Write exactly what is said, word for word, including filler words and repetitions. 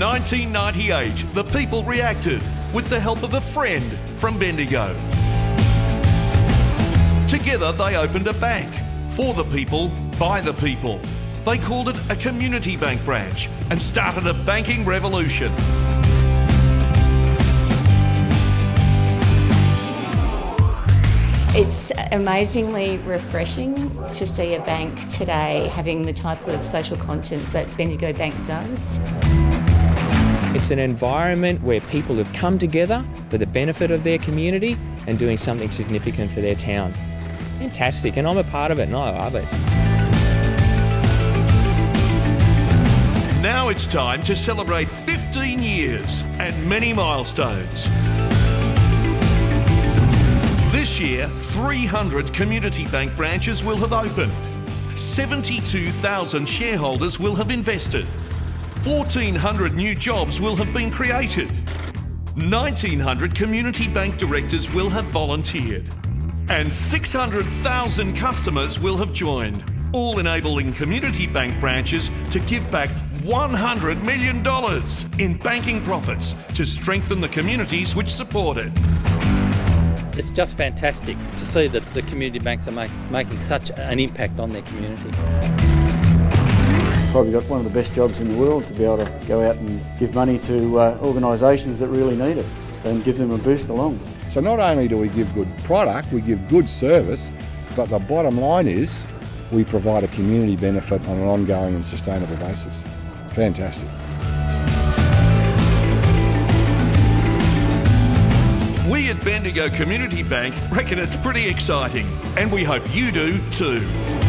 nineteen ninety-eight, the people reacted with the help of a friend from Bendigo. Together they opened a bank for the people, by the people. They called it a community bank branch and started a banking revolution. It's amazingly refreshing to see a bank today having the type of social conscience that Bendigo Bank does. It's an environment where people have come together for the benefit of their community and doing something significant for their town. Fantastic, and I'm a part of it and I love it. Now it's time to celebrate fifteen years and many milestones. This year, three hundred community bank branches will have opened, seventy-two thousand shareholders will have invested, fourteen hundred new jobs will have been created, nineteen hundred community bank directors will have volunteered, and six hundred thousand customers will have joined, all enabling community bank branches to give back one hundred million dollars in banking profits to strengthen the communities which support it. It's just fantastic to see that the community banks are make, making such an impact on their community. Probably got one of the best jobs in the world to be able to go out and give money to uh, organisations that really need it and give them a boost along. So not only do we give good product, we give good service, but the bottom line is we provide a community benefit on an ongoing and sustainable basis. Fantastic. We at Bendigo Community Bank reckon it's pretty exciting, and we hope you do too.